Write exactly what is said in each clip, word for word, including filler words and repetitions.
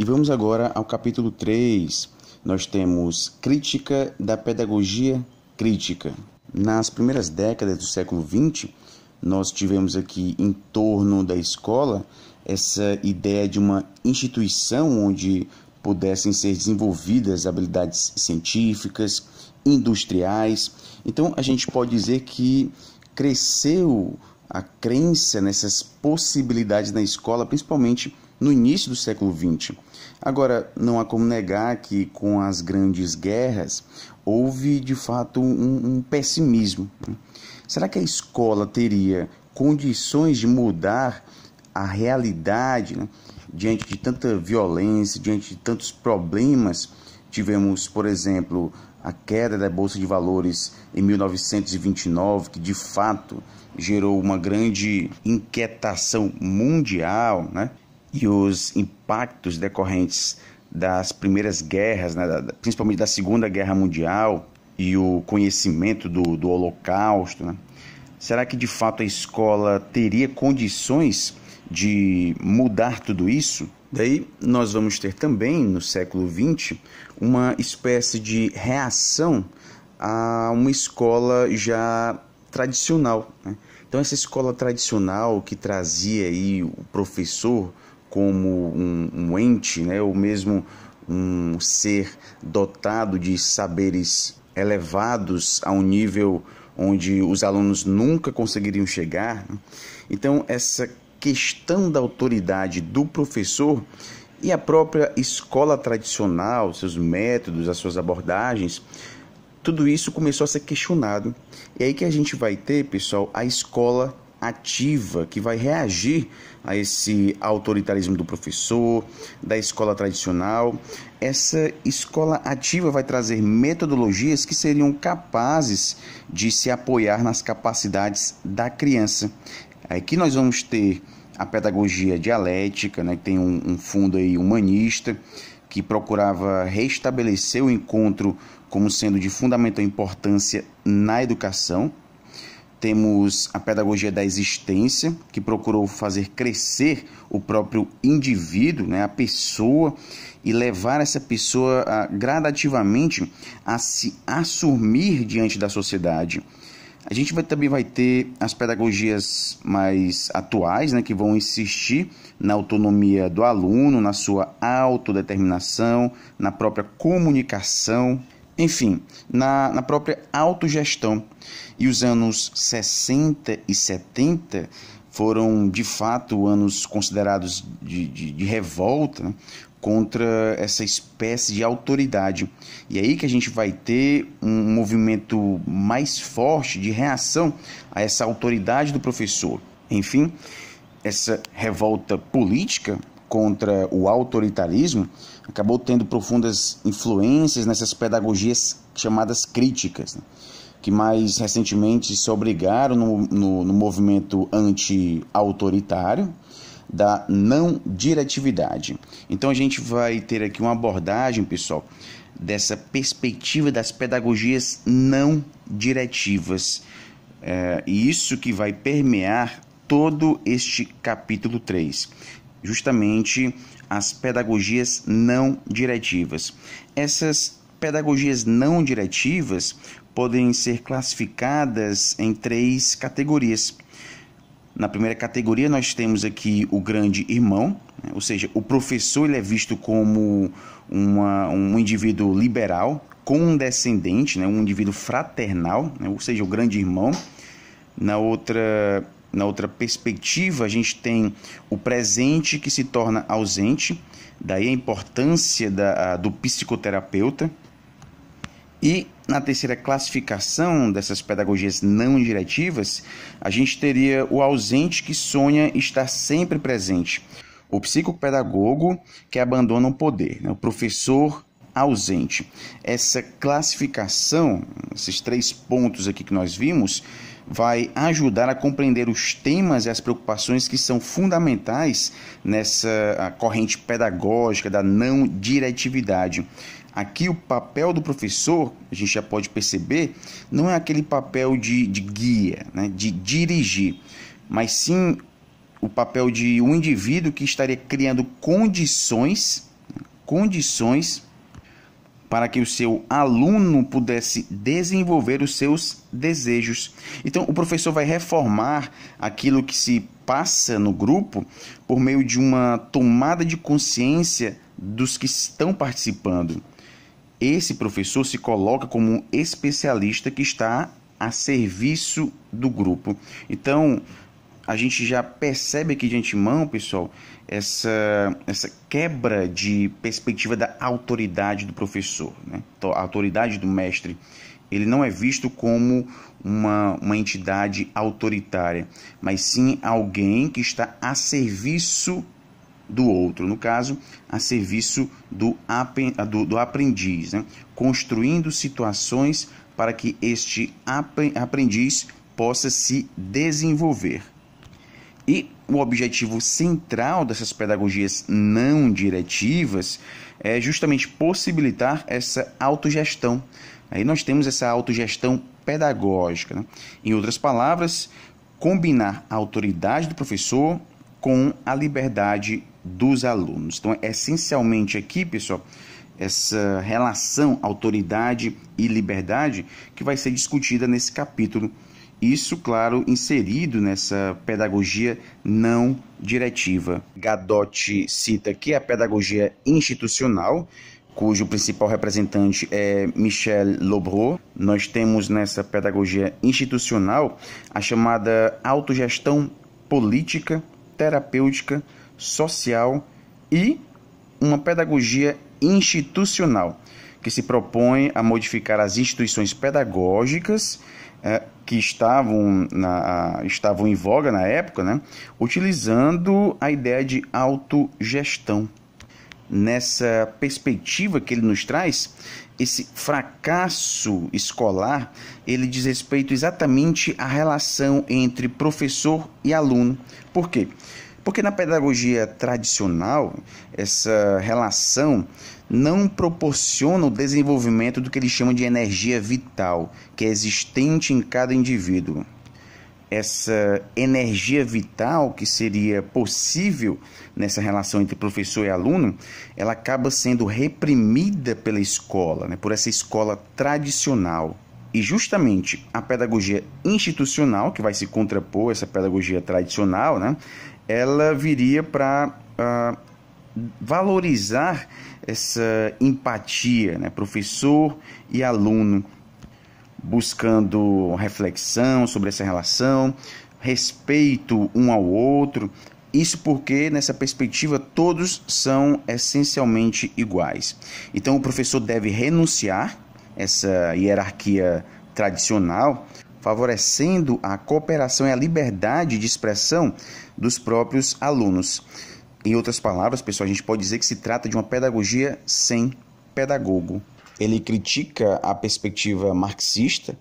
E vamos agora ao capítulo três. Nós temos Crítica da Pedagogia Crítica. Nas primeiras décadas do século vinte, nós tivemos aqui em torno da escola essa ideia de uma instituição onde pudessem ser desenvolvidas habilidades científicas, industriais. Então, a gente pode dizer que cresceu a crença nessas possibilidades na escola, principalmente no início do século vinte. Agora, não há como negar que com as grandes guerras houve, de fato, um, um pessimismo. Será que a escola teria condições de mudar a realidade, né? Diante de tanta violência, diante de tantos problemas? Tivemos, por exemplo, a queda da Bolsa de Valores em mil novecentos e vinte e nove, que de fato gerou uma grande inquietação mundial, né? E os impactos decorrentes das primeiras guerras, né? Principalmente da Segunda Guerra Mundial, e o conhecimento do, do Holocausto, né? Será que de fato a escola teria condições de mudar tudo isso? Daí nós vamos ter também, no século vinte, uma espécie de reação a uma escola já tradicional, né? Então essa escola tradicional que trazia aí o professor como um, um ente, né? Ou mesmo um ser dotado de saberes elevados a um nível onde os alunos nunca conseguiriam chegar. Então essa questão da autoridade do professor e a própria escola tradicional, seus métodos, as suas abordagens, tudo isso começou a ser questionado. E aí que a gente vai ter, pessoal, a escola ativa, que vai reagir a esse autoritarismo do professor, da escola tradicional. Essa escola ativa vai trazer metodologias que seriam capazes de se apoiar nas capacidades da criança. Aqui nós vamos ter a pedagogia dialética, né, que tem um, um fundo aí humanista, que procurava restabelecer o encontro como sendo de fundamental importância na educação. Temos a pedagogia da existência, que procurou fazer crescer o próprio indivíduo, né, a pessoa, e levar essa pessoa a, gradativamente a se assumir diante da sociedade. A gente vai, também vai ter as pedagogias mais atuais, né, que vão insistir na autonomia do aluno, na sua autodeterminação, na própria comunicação, enfim, na, na própria autogestão. E os anos sessenta e setenta foram, de fato, anos considerados de, de, de revolta, né, contra essa espécie de autoridade. E aí que a gente vai ter um movimento mais forte de reação a essa autoridade do professor. Enfim, essa revolta política contra o autoritarismo acabou tendo profundas influências nessas pedagogias chamadas críticas, né, que mais recentemente se obrigaram no, no, no movimento anti-autoritário da não diretividade. Então a gente vai ter aqui uma abordagem, pessoal, dessa perspectiva das pedagogias não diretivas. É, e isso que vai permear todo este capítulo três. Justamente as pedagogias não diretivas. Essas pedagogias não diretivas podem ser classificadas em três categorias. Na primeira categoria nós temos aqui o grande irmão, né? Ou seja, o professor ele é visto como uma, um indivíduo liberal, condescendente, né? Um indivíduo fraternal, né? Ou seja, o grande irmão. Na outra, na outra perspectiva a gente tem o presente que se torna ausente, daí a importância da, a, do psicoterapeuta. E na terceira classificação dessas pedagogias não diretivas, a gente teria o ausente que sonha estar sempre presente, o psicopedagogo que abandona o poder, né? O professor ausente. Essa classificação, esses três pontos aqui que nós vimos, vai ajudar a compreender os temas e as preocupações que são fundamentais nessa corrente pedagógica da não diretividade. Aqui o papel do professor, a gente já pode perceber, não é aquele papel de, de guia, né, de dirigir, mas sim o papel de um indivíduo que estaria criando condições condições para que o seu aluno pudesse desenvolver os seus desejos. Então, o professor vai reformar aquilo que se passa no grupo por meio de uma tomada de consciência dos que estão participando. Esse professor se coloca como um especialista que está a serviço do grupo. Então, a gente já percebe aqui de antemão, pessoal, essa, essa quebra de perspectiva da autoridade do professor, né? A autoridade do mestre. Ele não é visto como uma, uma entidade autoritária, mas sim alguém que está a serviço do outro, no caso, a serviço do, do, do aprendiz, né? Construindo situações para que este aprendiz possa se desenvolver. E o objetivo central dessas pedagogias não diretivas é justamente possibilitar essa autogestão. Aí nós temos essa autogestão pedagógica, né? Em outras palavras, combinar a autoridade do professor com a liberdade dos alunos. Então, essencialmente aqui, pessoal, essa relação autoridade e liberdade que vai ser discutida nesse capítulo. Isso, claro, inserido nessa pedagogia não diretiva. Gadotti cita aqui a pedagogia institucional, cujo principal representante é Michel Lobreau. Nós temos nessa pedagogia institucional a chamada autogestão política, terapêutica, social e uma pedagogia institucional, que se propõe a modificar as instituições pedagógicas eh, que estavam, na, estavam em voga na época, né? Utilizando a ideia de autogestão. Nessa perspectiva que ele nos traz, esse fracasso escolar, ele diz respeito exatamente à relação entre professor e aluno. Por quê? Porque na pedagogia tradicional, essa relação não proporciona o desenvolvimento do que ele chama de energia vital, que é existente em cada indivíduo. Essa energia vital que seria possível nessa relação entre professor e aluno, ela acaba sendo reprimida pela escola, né, por essa escola tradicional. E justamente a pedagogia institucional, que vai se contrapor a essa pedagogia tradicional, né, ela viria para uh, valorizar essa empatia, né, professor e aluno, buscando reflexão sobre essa relação, respeito um ao outro, isso porque nessa perspectiva todos são essencialmente iguais. Então o professor deve renunciar a essa hierarquia tradicional, favorecendo a cooperação e a liberdade de expressão dos próprios alunos. Em outras palavras, pessoal, a gente pode dizer que se trata de uma pedagogia sem pedagogo. Ele critica a perspectiva marxista,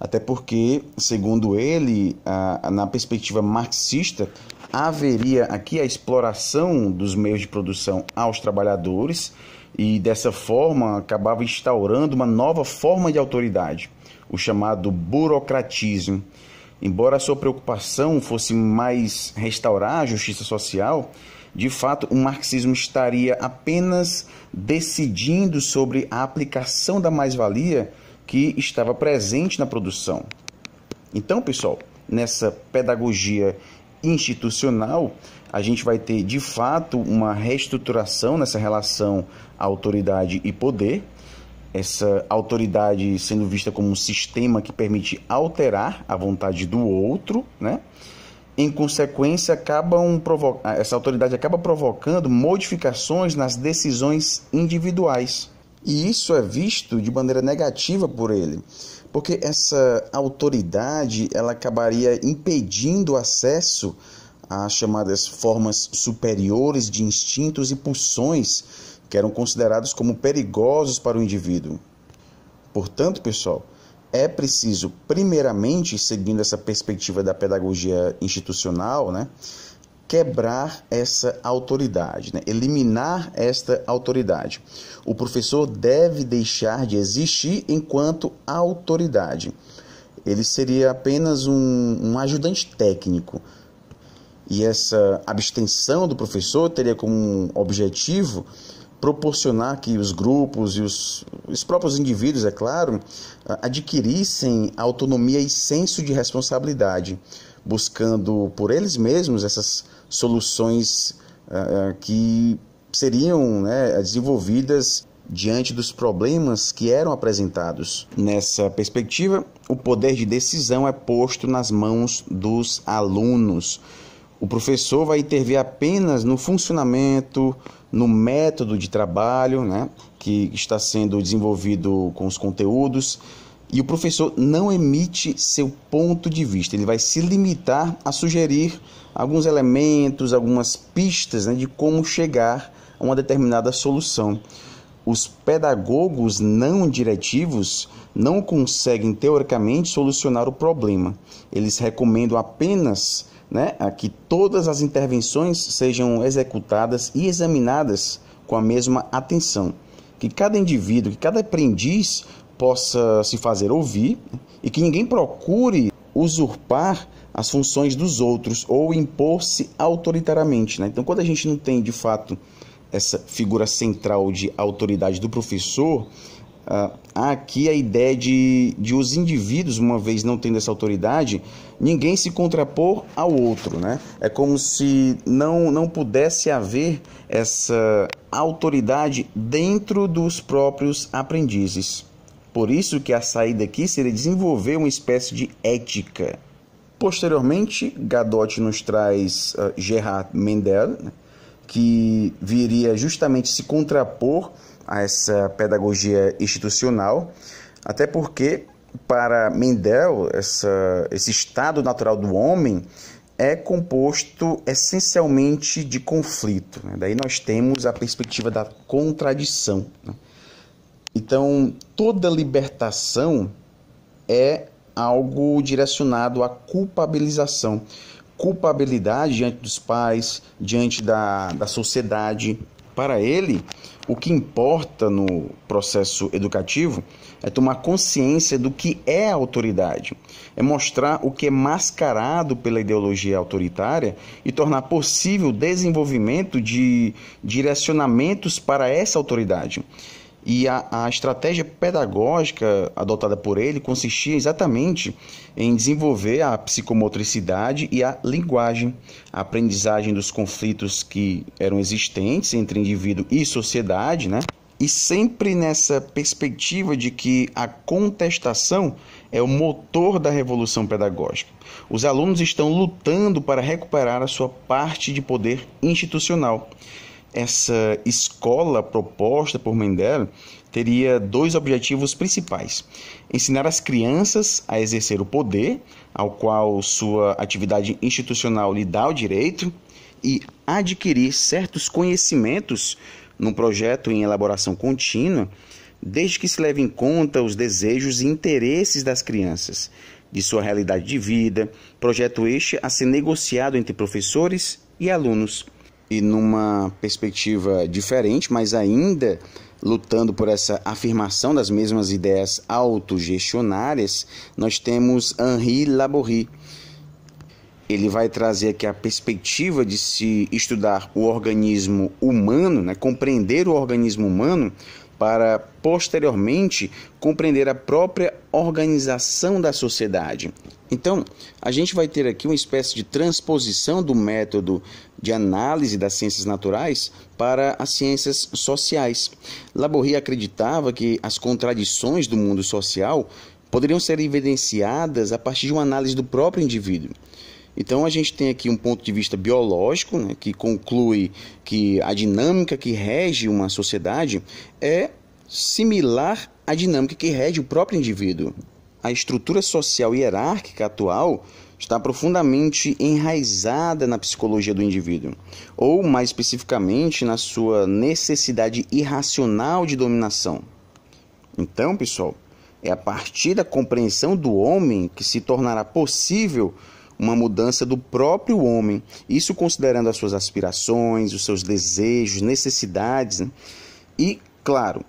até porque, segundo ele, na perspectiva marxista, haveria aqui a exploração dos meios de produção aos trabalhadores e, dessa forma, acabava instaurando uma nova forma de autoridade, o chamado burocratismo. Embora a sua preocupação fosse mais restaurar a justiça social, de fato, o marxismo estaria apenas decidindo sobre a aplicação da mais-valia que estava presente na produção. Então, pessoal, nessa pedagogia institucional, a gente vai ter, de fato, uma reestruturação nessa relação autoridade e poder, essa autoridade sendo vista como um sistema que permite alterar a vontade do outro, né? Em consequência, acabam provo... essa autoridade acaba provocando modificações nas decisões individuais. E isso é visto de maneira negativa por ele, porque essa autoridade ela acabaria impedindo o acesso às chamadas formas superiores de instintos e pulsões que eram considerados como perigosos para o indivíduo. Portanto, pessoal, é preciso, primeiramente, seguindo essa perspectiva da pedagogia institucional, né, quebrar essa autoridade, né, eliminar esta autoridade. O professor deve deixar de existir enquanto autoridade. Ele seria apenas um, um ajudante técnico. E essa abstenção do professor teria como objetivo proporcionar que os grupos e os, os próprios indivíduos, é claro, adquirissem autonomia e senso de responsabilidade, buscando por eles mesmos essas soluções uh, que seriam, né, desenvolvidas diante dos problemas que eram apresentados. Nessa perspectiva, o poder de decisão é posto nas mãos dos alunos. O professor vai intervir apenas no funcionamento, no método de trabalho, né, que está sendo desenvolvido com os conteúdos, e o professor não emite seu ponto de vista. Ele vai se limitar a sugerir alguns elementos, algumas pistas, né, de como chegar a uma determinada solução. Os pedagogos não diretivos não conseguem, teoricamente, solucionar o problema. Eles recomendam apenas, né, a que todas as intervenções sejam executadas e examinadas com a mesma atenção, que cada indivíduo, que cada aprendiz possa se fazer ouvir e que ninguém procure usurpar as funções dos outros ou impor-se autoritariamente, né? Então, quando a gente não tem, de fato, essa figura central de autoridade do professor, Uh, há aqui a ideia de, de os indivíduos, uma vez não tendo essa autoridade, ninguém se contrapor ao outro, né? É como se não, não pudesse haver essa autoridade dentro dos próprios aprendizes. Por isso que a saída aqui seria desenvolver uma espécie de ética. Posteriormente, Gadotti nos traz uh, Gerhard Mendel, né, que viria justamente se contrapor a essa pedagogia institucional, até porque, para Mendel, essa, esse estado natural do homem é composto essencialmente de conflito, né? Daí nós temos a perspectiva da contradição, né? Então, toda libertação é algo direcionado à culpabilização, culpabilidade diante dos pais, diante da, da sociedade. Para ele, o que importa no processo educativo é tomar consciência do que é a autoridade, é mostrar o que é mascarado pela ideologia autoritária e tornar possível o desenvolvimento de direcionamentos para essa autoridade. E a, a estratégia pedagógica adotada por ele consistia exatamente em desenvolver a psicomotricidade e a linguagem, a aprendizagem dos conflitos que eram existentes entre indivíduo e sociedade, né? E sempre nessa perspectiva de que a contestação é o motor da revolução pedagógica. Os alunos estão lutando para recuperar a sua parte de poder institucional. Essa escola proposta por Mendel teria dois objetivos principais: ensinar as crianças a exercer o poder, ao qual sua atividade institucional lhe dá o direito, e adquirir certos conhecimentos num projeto em elaboração contínua, desde que se leve em conta os desejos e interesses das crianças, de sua realidade de vida, projeto este a ser negociado entre professores e alunos. E numa perspectiva diferente, mas ainda lutando por essa afirmação das mesmas ideias autogestionárias, nós temos Henri Laborit. Ele vai trazer aqui a perspectiva de se estudar o organismo humano, né, compreender o organismo humano, para posteriormente compreender a própria organização da sociedade. Então, a gente vai ter aqui uma espécie de transposição do método de análise das ciências naturais para as ciências sociais. Laborit acreditava que as contradições do mundo social poderiam ser evidenciadas a partir de uma análise do próprio indivíduo. Então, a gente tem aqui um ponto de vista biológico, né, que conclui que a dinâmica que rege uma sociedade é similar à dinâmica que rege o próprio indivíduo. A estrutura social hierárquica atual está profundamente enraizada na psicologia do indivíduo, ou, mais especificamente, na sua necessidade irracional de dominação. Então, pessoal, é a partir da compreensão do homem que se tornará possível uma mudança do próprio homem, isso considerando as suas aspirações, os seus desejos, necessidades, né? E, claro,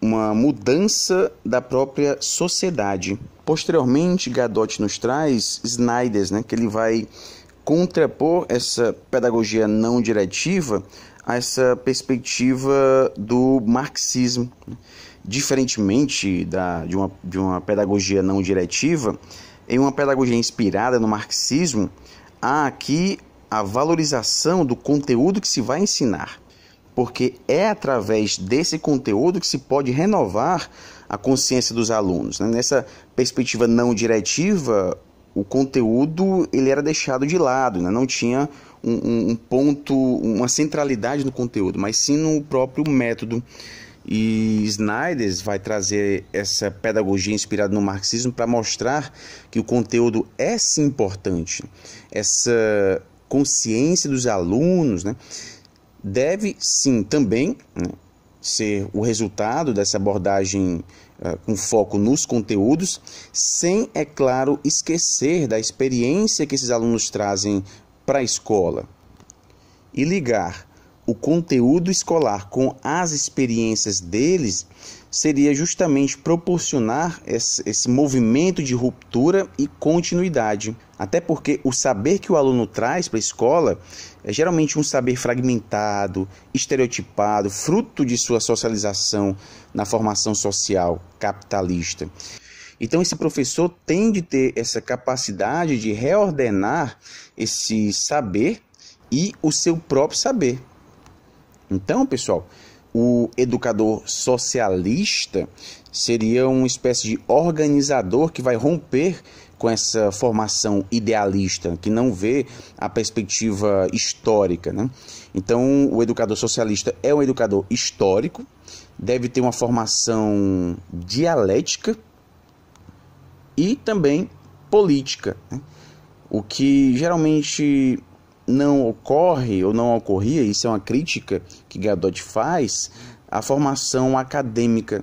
uma mudança da própria sociedade. Posteriormente, Gadotti nos traz Sniders, né, que ele vai contrapor essa pedagogia não diretiva a essa perspectiva do marxismo. Diferentemente da, de, uma, de uma pedagogia não diretiva, em uma pedagogia inspirada no marxismo, há aqui a valorização do conteúdo que se vai ensinar, porque é através desse conteúdo que se pode renovar a consciência dos alunos. Nessa perspectiva não diretiva, o conteúdo ele era deixado de lado, né? Não tinha um, um ponto, uma centralidade no conteúdo, mas sim no próprio método. E Sniders vai trazer essa pedagogia inspirada no marxismo para mostrar que o conteúdo é sim importante. Essa consciência dos alunos, né, deve sim também, né, ser o resultado dessa abordagem uh, com foco nos conteúdos, sem, é claro, esquecer da experiência que esses alunos trazem para a escola. E ligar o conteúdo escolar com as experiências deles seria justamente proporcionar esse, esse movimento de ruptura e continuidade. Até porque o saber que o aluno traz para a escola é geralmente um saber fragmentado, estereotipado, fruto de sua socialização na formação social capitalista. Então esse professor tem de ter essa capacidade de reordenar esse saber e o seu próprio saber. Então, pessoal, o educador socialista seria uma espécie de organizador que vai romper com essa formação idealista, que não vê a perspectiva histórica, né? Então, o educador socialista é um educador histórico, deve ter uma formação dialética e também política, né? O que geralmente não ocorre ou não ocorria, isso é uma crítica que Gadotti faz, a formação acadêmica.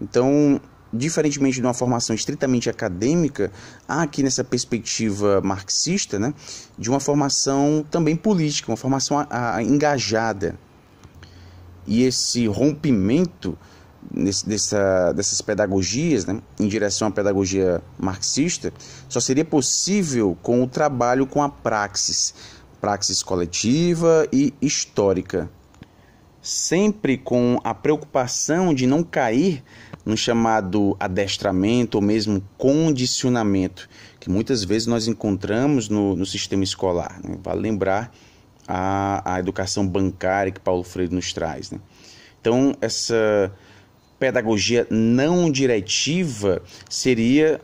Então, diferentemente de uma formação estritamente acadêmica, há aqui nessa perspectiva marxista, né, de uma formação também política, uma formação a, a, engajada. E esse rompimento Nesse, dessa, dessas pedagogias, né, em direção à pedagogia marxista, só seria possível com o trabalho com a praxis, praxis coletiva e histórica, sempre com a preocupação de não cair no chamado adestramento ou mesmo condicionamento, que muitas vezes nós encontramos no, no sistema escolar, né? Vale lembrar a, a educação bancária que Paulo Freire nos traz, né? Então, essa pedagogia não diretiva seria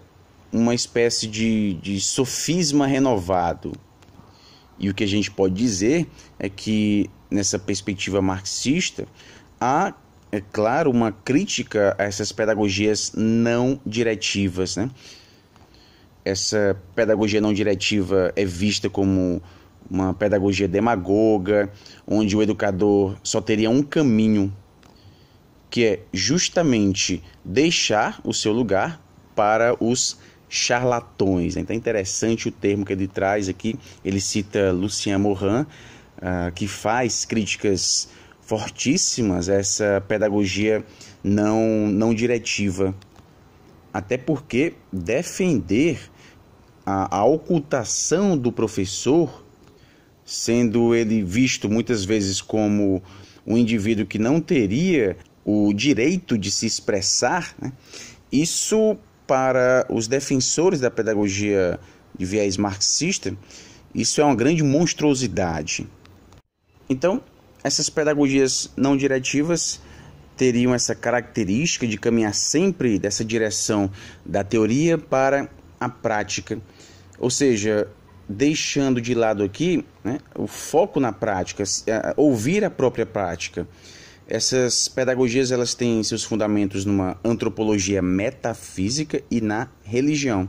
uma espécie de, de sofisma renovado. E o que a gente pode dizer é que, nessa perspectiva marxista, há, é claro, uma crítica a essas pedagogias não diretivas, né? Essa pedagogia não diretiva é vista como uma pedagogia demagoga, onde o educador só teria um caminho, que é justamente deixar o seu lugar para os charlatões. Então é interessante o termo que ele traz aqui. Ele cita Lucien Morin, uh, que faz críticas fortíssimas a essa pedagogia não, não diretiva. Até porque defender a, a ocultação do professor, sendo ele visto muitas vezes como um indivíduo que não teria o direito de se expressar, né? Isso, para os defensores da pedagogia de viés marxista, isso é uma grande monstruosidade. Então, essas pedagogias não diretivas teriam essa característica de caminhar sempre dessa direção da teoria para a prática, ou seja, deixando de lado aqui, né, o foco na prática, ouvir a própria prática. Essas pedagogias, elas têm seus fundamentos numa antropologia metafísica e na religião.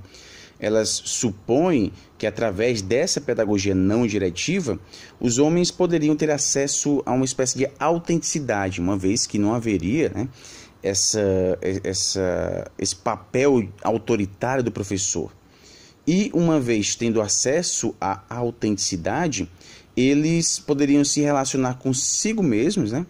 Elas supõem que, através dessa pedagogia não diretiva, os homens poderiam ter acesso a uma espécie de autenticidade, uma vez que não haveria, né, essa, essa, esse papel autoritário do professor. E, uma vez tendo acesso à autenticidade, eles poderiam se relacionar consigo mesmos, né,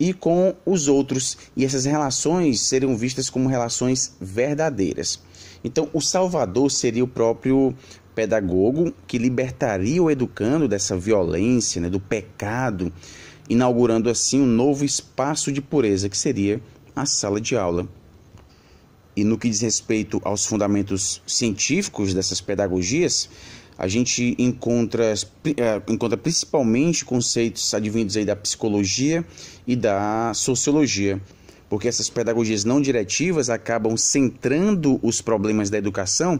e com os outros, e essas relações seriam vistas como relações verdadeiras. Então, o salvador seria o próprio pedagogo, que libertaria o educando dessa violência, né, do pecado, inaugurando assim um novo espaço de pureza, que seria a sala de aula. E no que diz respeito aos fundamentos científicos dessas pedagogias, a gente encontra, encontra principalmente conceitos advindos aí da psicologia e da sociologia, porque essas pedagogias não diretivas acabam centrando os problemas da educação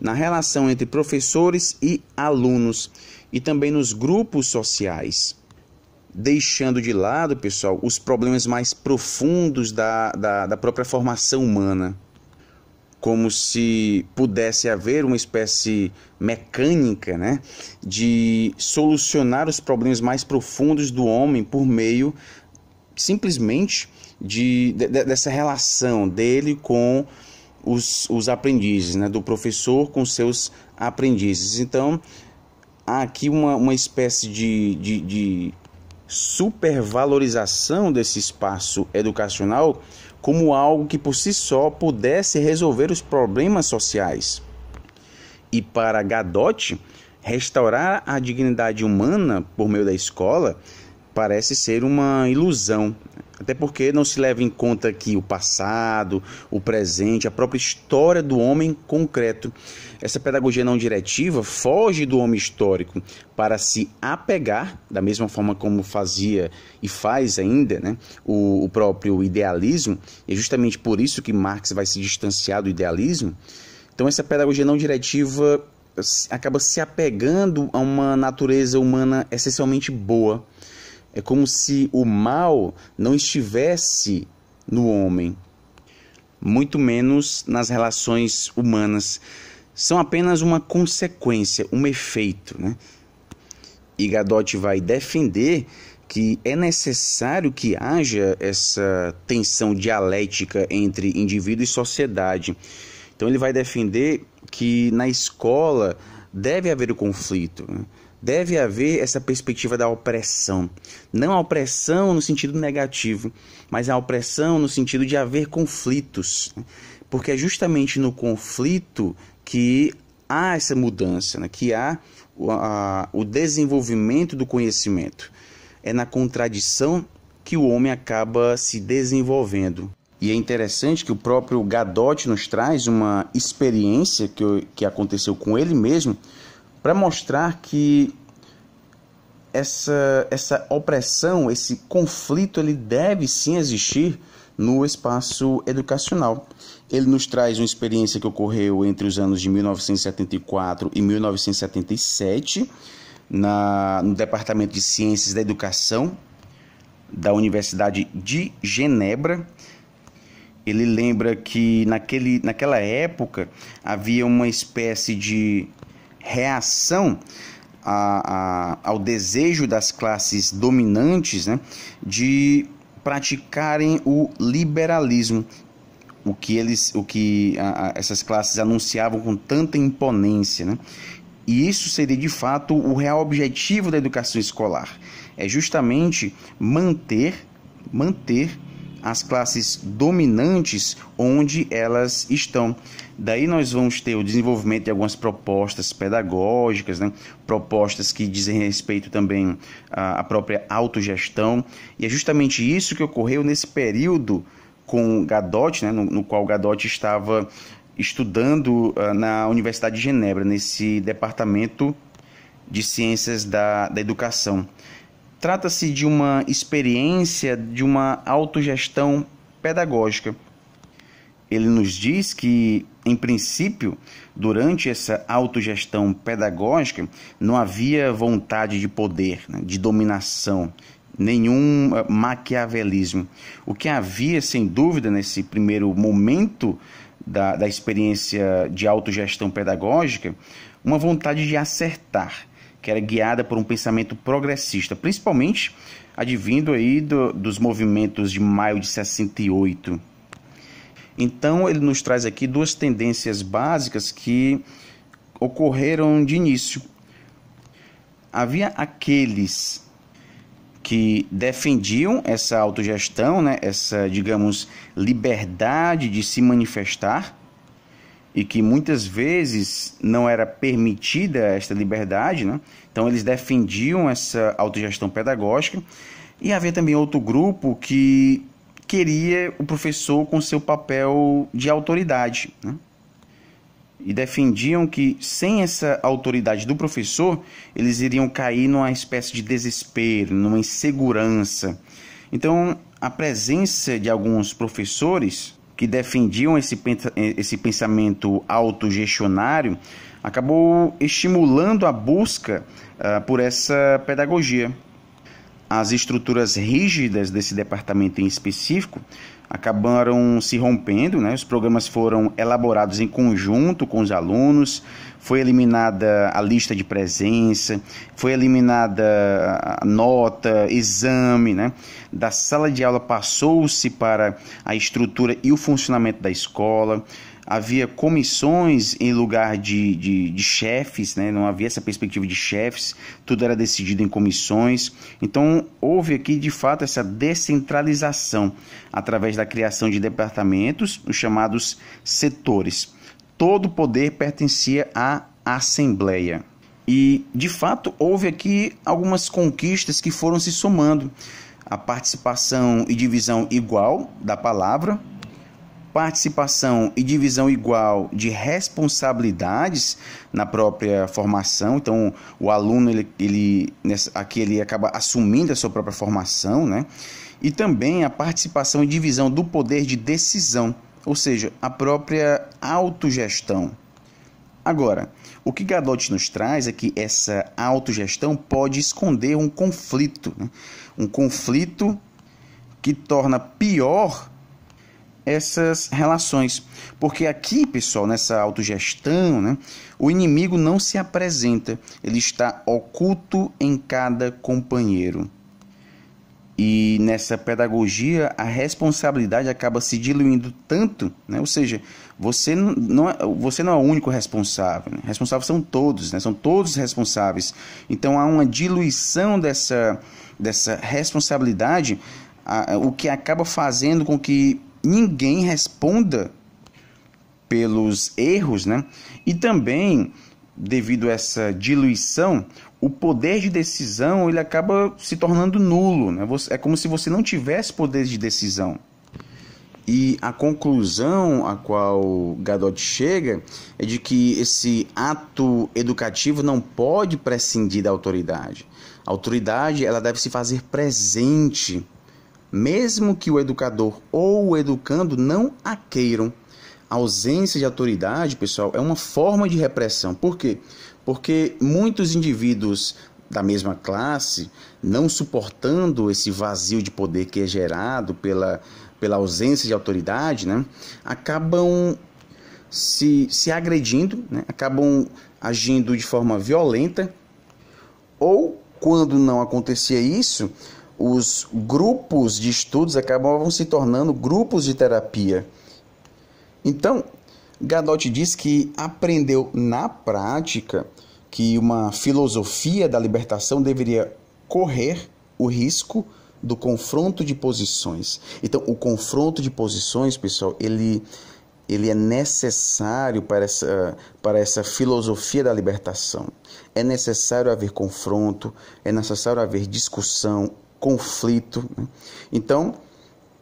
na relação entre professores e alunos e também nos grupos sociais, deixando de lado, pessoal, os problemas mais profundos da, da, da própria formação humana, como se pudesse haver uma espécie mecânica, né, de solucionar os problemas mais profundos do homem por meio, simplesmente, de, de, dessa relação dele com os, os aprendizes, né, do professor com seus aprendizes. Então, há aqui uma, uma espécie de, de, de supervalorização desse espaço educacional como algo que por si só pudesse resolver os problemas sociais. E para Gadotti, restaurar a dignidade humana por meio da escola parece ser uma ilusão, até porque não se leva em conta aqui o passado, o presente, a própria história do homem concreto. Essa pedagogia não diretiva foge do homem histórico para se apegar, da mesma forma como fazia e faz ainda, né, o, o próprio idealismo, e é justamente por isso que Marx vai se distanciar do idealismo. Então essa pedagogia não diretiva acaba se apegando a uma natureza humana essencialmente boa. É como se o mal não estivesse no homem, muito menos nas relações humanas. São apenas uma consequência, um efeito, né? E Gadotti vai defender que é necessário que haja essa tensão dialética entre indivíduo e sociedade. Então ele vai defender que na escola deve haver o conflito, né? Deve haver essa perspectiva da opressão. Não a opressão no sentido negativo, mas a opressão no sentido de haver conflitos. Porque é justamente no conflito que há essa mudança, né? Que há o, a, o desenvolvimento do conhecimento. É na contradição que o homem acaba se desenvolvendo. E é interessante que o próprio Gadotti nos traz uma experiência que, que aconteceu com ele mesmo, para mostrar que essa, essa opressão, esse conflito, ele deve sim existir no espaço educacional. Ele nos traz uma experiência que ocorreu entre os anos de mil novecentos e setenta e quatro e mil novecentos e setenta e sete, na, no Departamento de Ciências da Educação da Universidade de Genebra. Ele lembra que naquele, naquela época havia uma espécie de reação a, a, ao desejo das classes dominantes, né, de praticarem o liberalismo, o que, eles, o que a, a, essas classes anunciavam com tanta imponência, né? E isso seria de fato o real objetivo da educação escolar, é justamente manter, manter as classes dominantes onde elas estão. Daí nós vamos ter o desenvolvimento de algumas propostas pedagógicas, né? Propostas que dizem respeito também à própria autogestão. E é justamente isso que ocorreu nesse período com Gadotti, né? no, no qual Gadotti estava estudando uh, na Universidade de Genebra, nesse Departamento de Ciências da, da Educação. Trata-se de uma experiência de uma autogestão pedagógica. Ele nos diz que, em princípio, durante essa autogestão pedagógica, não havia vontade de poder, né, de dominação, nenhum maquiavelismo. O que havia, sem dúvida, nesse primeiro momento da, da experiência de autogestão pedagógica, uma vontade de acertar, que era guiada por um pensamento progressista, principalmente advindo aí do, dos movimentos de maio de sessenta e oito. Então ele nos traz aqui duas tendências básicas que ocorreram de início. Havia aqueles que defendiam essa autogestão, né, essa, digamos, liberdade de se manifestar, e que muitas vezes não era permitida esta liberdade, né? Então eles defendiam essa autogestão pedagógica, E havia também outro grupo que queria o professor com seu papel de autoridade, né? E defendiam que sem essa autoridade do professor, eles iriam cair numa espécie de desespero, numa insegurança. Então, a presença de alguns professores que defendiam esse, esse pensamento autogestionário acabou estimulando a busca uh, por essa pedagogia. As estruturas rígidas desse departamento em específico acabaram se rompendo, né? Os programas foram elaborados em conjunto com os alunos, foi eliminada a lista de presença, foi eliminada a nota, exame, né? Da sala de aula passou-se para a estrutura e o funcionamento da escola, havia comissões em lugar de, de, de chefes, né? Não havia essa perspectiva de chefes, tudo era decidido em comissões. Então houve aqui de fato essa descentralização através da criação de departamentos, os chamados setores. Todo o poder pertencia à Assembleia e de fato houve aqui algumas conquistas que foram se somando: a participação e divisão igual da palavra, participação e divisão igual de responsabilidades na própria formação. Então o aluno ele, ele, nessa, aqui ele acaba assumindo a sua própria formação, né? E também a participação e divisão do poder de decisão, ou seja, a própria autogestão. Agora, o que Gadotti nos traz é que essa autogestão pode esconder um conflito, né? Um conflito que torna pior essas relações, porque aqui, pessoal, nessa autogestão, né, o inimigo não se apresenta, ele está oculto em cada companheiro. E nessa pedagogia a responsabilidade acaba se diluindo tanto, né? Ou seja, você não é, você não é o único responsável, né? Responsáveis são todos, né? São todos responsáveis. Então há uma diluição dessa, dessa responsabilidade, a, o que acaba fazendo com que ninguém responda pelos erros, né? E também, devido a essa diluição, o poder de decisão ele acaba se tornando nulo, né? É como se você não tivesse poder de decisão. E a conclusão a qual Gadotti chega é de que esse ato educativo não pode prescindir da autoridade. A autoridade ela deve se fazer presente, mesmo que o educador ou o educando não a queiram. A ausência de autoridade, pessoal, é uma forma de repressão. Por quê? Porque muitos indivíduos da mesma classe, não suportando esse vazio de poder que é gerado pela, pela ausência de autoridade, né, acabam se, se agredindo, né, acabam agindo de forma violenta, ou, quando não acontecia isso, os grupos de estudos acabavam se tornando grupos de terapia. Então, Gadotti diz que aprendeu na prática que uma filosofia da libertação deveria correr o risco do confronto de posições. Então, o confronto de posições, pessoal, ele, ele é necessário para essa, para essa filosofia da libertação. É necessário haver confronto, é necessário haver discussão, conflito, né? Então,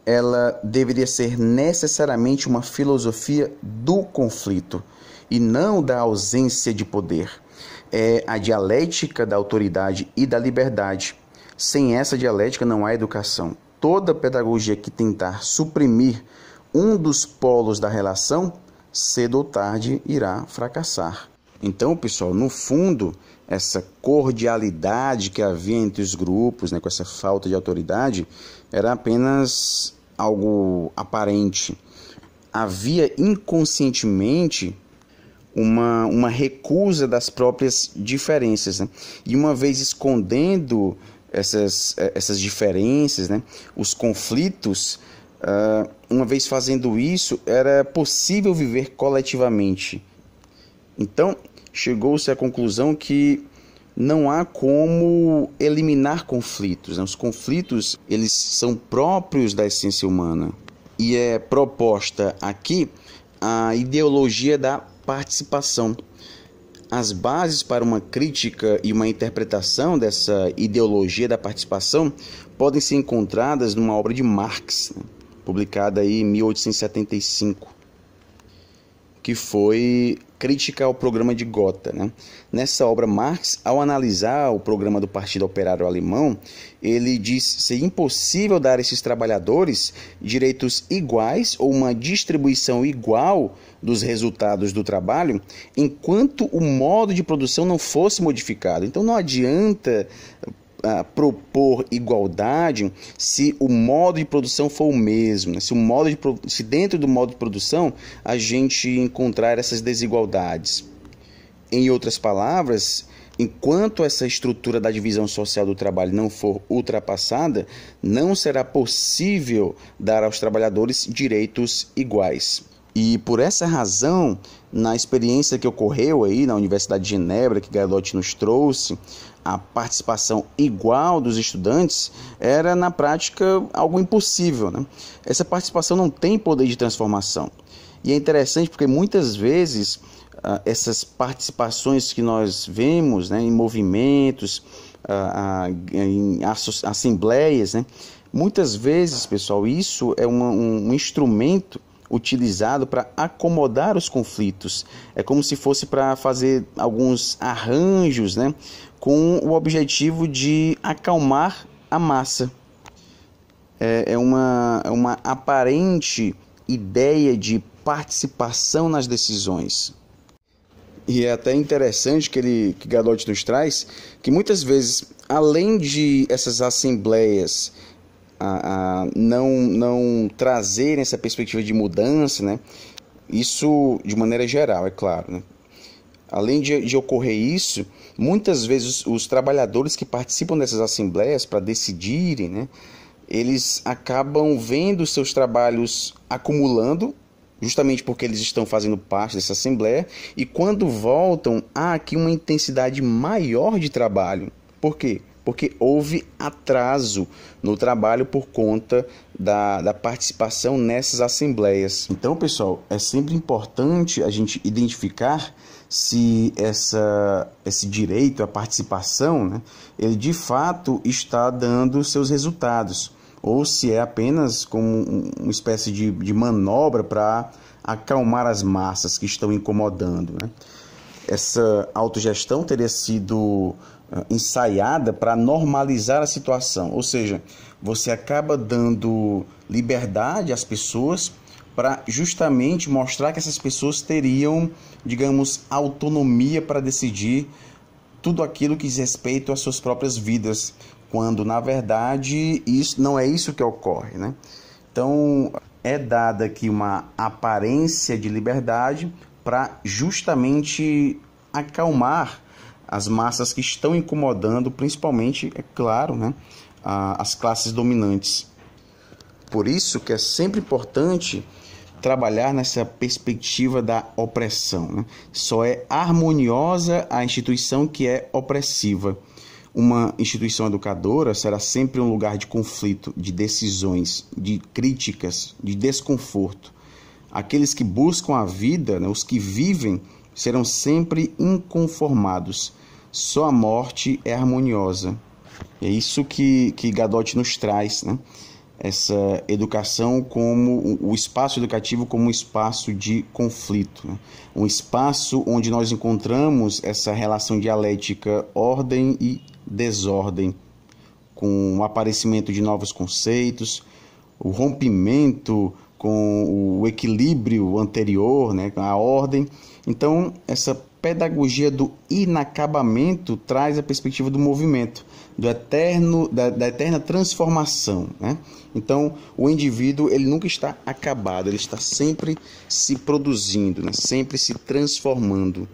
ela deveria ser necessariamente uma filosofia do conflito e não da ausência de poder. É a dialética da autoridade e da liberdade. Sem essa dialética não há educação. Toda pedagogia que tentar suprimir um dos polos da relação, cedo ou tarde irá fracassar. Então, pessoal, no fundo, essa cordialidade que havia entre os grupos, né, com essa falta de autoridade, era apenas algo aparente. Havia inconscientemente uma, uma recusa das próprias diferenças, né? E uma vez escondendo essas, essas diferenças, né, os conflitos, uh, uma vez fazendo isso, era possível viver coletivamente. Então, chegou-se à conclusão que não há como eliminar conflitos, né? Os conflitos, eles são próprios da essência humana. E é proposta aqui a ideologia da participação. as bases para uma crítica e uma interpretação dessa ideologia da participação podem ser encontradas numa obra de Marx, né, publicada aí em mil oitocentos e setenta e cinco, que foi Crítica ao Programa de Gotha, né? Nessa obra, Marx, ao analisar o programa do Partido Operário Alemão, ele diz ser impossível dar a esses trabalhadores direitos iguais ou uma distribuição igual dos resultados do trabalho enquanto o modo de produção não fosse modificado. Então não adianta Uh, propor igualdade se o modo de produção for o mesmo, né? se, o modo de pro... se dentro do modo de produção a gente encontrar essas desigualdades. Em outras palavras, enquanto essa estrutura da divisão social do trabalho não for ultrapassada, não será possível dar aos trabalhadores direitos iguais. E por essa razão, na experiência que ocorreu aí na Universidade de Genebra, que Gadotti nos trouxe, a participação igual dos estudantes era, na prática, algo impossível, né? Essa participação não tem poder de transformação. E é interessante porque muitas vezes essas participações que nós vemos, né, em movimentos, em assembleias, né, muitas vezes, pessoal, isso é um, um instrumento utilizado para acomodar os conflitos. É como se fosse para fazer alguns arranjos, né, com o objetivo de acalmar a massa. É, é uma, uma aparente ideia de participação nas decisões. E é até interessante que, ele, que Gadotti nos traz que muitas vezes, além de essas assembleias A, a não, não trazerem essa perspectiva de mudança, né? Isso de maneira geral, é claro, né? Além de, de ocorrer isso, muitas vezes os, os trabalhadores que participam dessas assembleias para decidirem, né, eles acabam vendo seus trabalhos acumulando, justamente porque eles estão fazendo parte dessa assembleia, e quando voltam, há aqui uma intensidade maior de trabalho. Por quê? Porque houve atraso no trabalho por conta da, da participação nessas assembleias. Então, pessoal, é sempre importante a gente identificar se essa, esse direito à participação, né, ele de fato está dando seus resultados, ou se é apenas como uma espécie de, de manobra para acalmar as massas que estão incomodando, né? Essa autogestão teria sido ensaiada para normalizar a situação, ou seja, você acaba dando liberdade às pessoas para justamente mostrar que essas pessoas teriam, digamos, autonomia para decidir tudo aquilo que diz respeito às suas próprias vidas, quando na verdade isso não é isso que ocorre, né? Então é dada aqui uma aparência de liberdade para justamente acalmar as massas que estão incomodando, principalmente, é claro, né, as classes dominantes. Por isso que é sempre importante trabalhar nessa perspectiva da opressão, né? Só é harmoniosa a instituição que é opressiva. Uma instituição educadora será sempre um lugar de conflito, de decisões, de críticas, de desconforto. Aqueles que buscam a vida, né, os que vivem, serão sempre inconformados. Só a morte é harmoniosa. É isso que, que Gadotti nos traz, né? Essa educação como o espaço educativo como um espaço de conflito, né? Um espaço onde nós encontramos essa relação dialética ordem e desordem, com o aparecimento de novos conceitos, o rompimento com o equilíbrio anterior, né, com a ordem. Então, essa pedagogia do inacabamento traz a perspectiva do movimento, do eterno, da, da eterna transformação, né? Então, o indivíduo ele nunca está acabado, ele está sempre se produzindo, né? Sempre se transformando.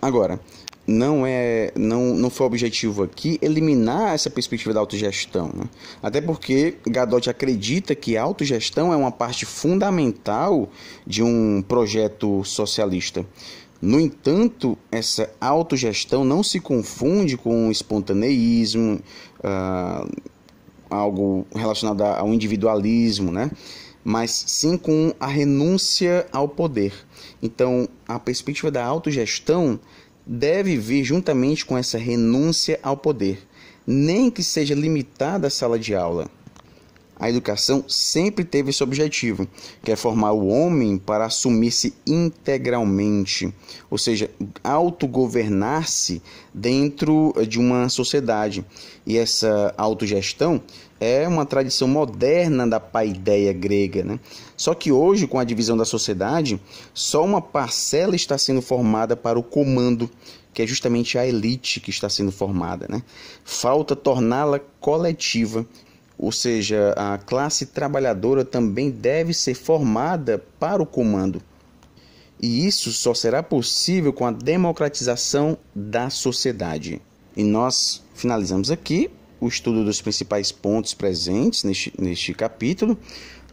Agora, não, é, não, não foi objetivo aqui eliminar essa perspectiva da autogestão, né? Até porque Gadotti acredita que a autogestão é uma parte fundamental de um projeto socialista. No entanto, essa autogestão não se confunde com espontaneísmo, ah, algo relacionado ao individualismo, né? Mas sim com a renúncia ao poder. Então, a perspectiva da autogestão deve vir juntamente com essa renúncia ao poder, nem que seja limitada à sala de aula. A educação sempre teve esse objetivo, que é formar o homem para assumir-se integralmente, ou seja, autogovernar-se dentro de uma sociedade. E essa autogestão é uma tradição moderna da paideia grega, né? Só que hoje, com a divisão da sociedade, só uma parcela está sendo formada para o comando, que é justamente a elite que está sendo formada, né? Falta torná-la coletiva. Ou seja, a classe trabalhadora também deve ser formada para o comando. E isso só será possível com a democratização da sociedade. E nós finalizamos aqui o estudo dos principais pontos presentes neste, neste capítulo.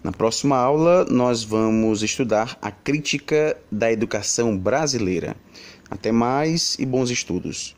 Na próxima aula, nós vamos estudar a crítica da educação brasileira. Até mais e bons estudos!